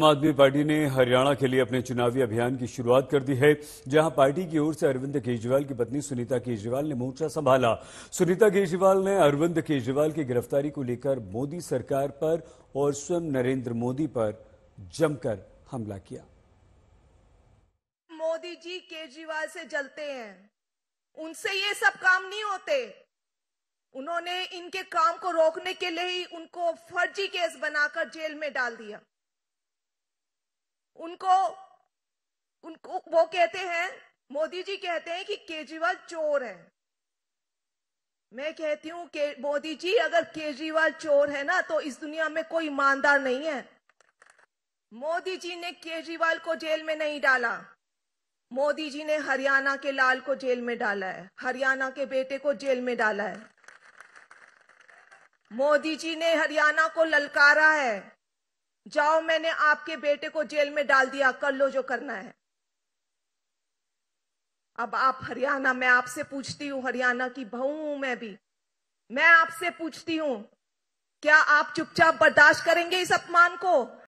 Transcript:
आम आदमी पार्टी ने हरियाणा के लिए अपने चुनावी अभियान की शुरुआत कर दी है, जहां पार्टी की ओर से अरविंद केजरीवाल की पत्नी सुनीता केजरीवाल ने मोर्चा संभाला। सुनीता केजरीवाल ने अरविंद केजरीवाल की गिरफ्तारी को लेकर मोदी सरकार पर और स्वयं नरेंद्र मोदी पर जमकर हमला किया। मोदी जी केजरीवाल से जलते हैं, उनसे ये सब काम नहीं होते। उन्होंने इनके काम को रोकने के लिए ही उनको फर्जी केस बनाकर जेल में डाल दिया। उनको वो कहते हैं, मोदी जी कहते हैं कि केजरीवाल चोर है। मैं कहती हूँ कि मोदी जी, अगर केजरीवाल चोर है ना तो इस दुनिया में कोई ईमानदार नहीं है। मोदी जी ने केजरीवाल को जेल में नहीं डाला, मोदी जी ने हरियाणा के लाल को जेल में डाला है, हरियाणा के बेटे को जेल में डाला है। मोदी जी ने हरियाणा को ललकारा है, जाओ मैंने आपके बेटे को जेल में डाल दिया, कर लो जो करना है। अब आप हरियाणा, मैं आपसे पूछती हूँ, हरियाणा की बहू हूं मैं आपसे पूछती हूँ, क्या आप चुपचाप बर्दाश्त करेंगे इस अपमान को?